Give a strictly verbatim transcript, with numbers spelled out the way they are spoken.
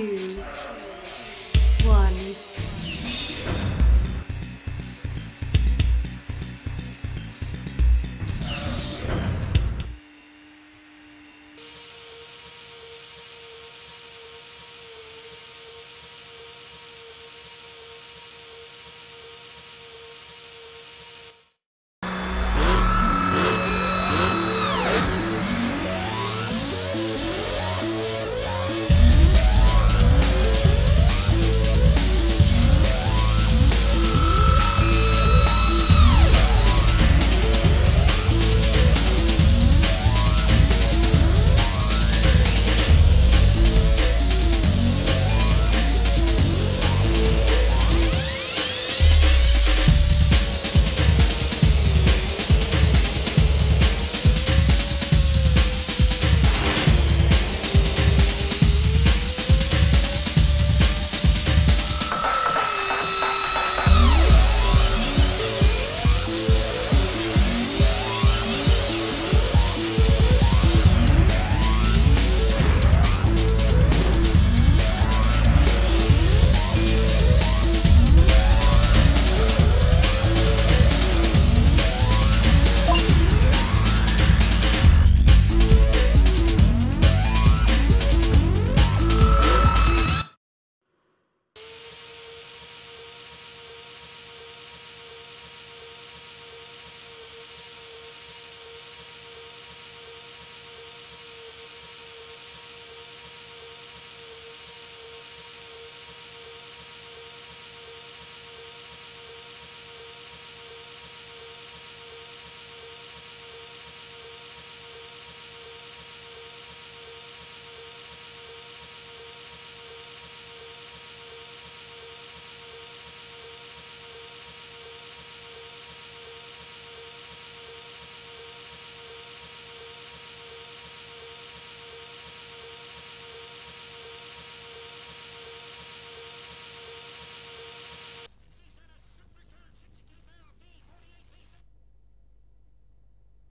two.